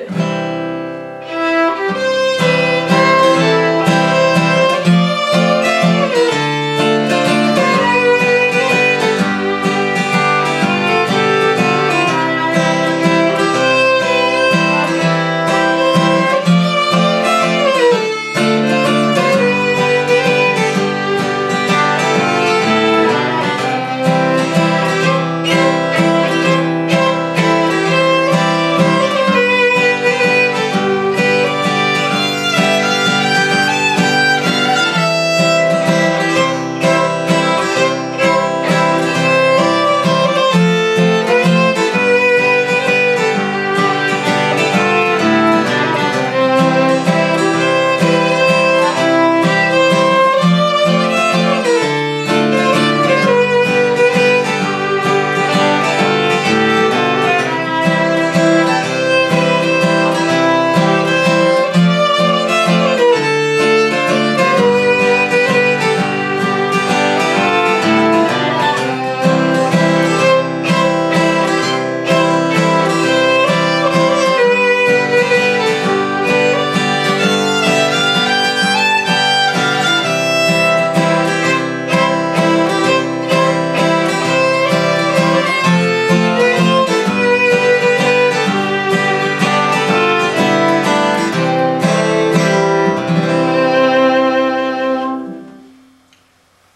it.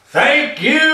Thank you!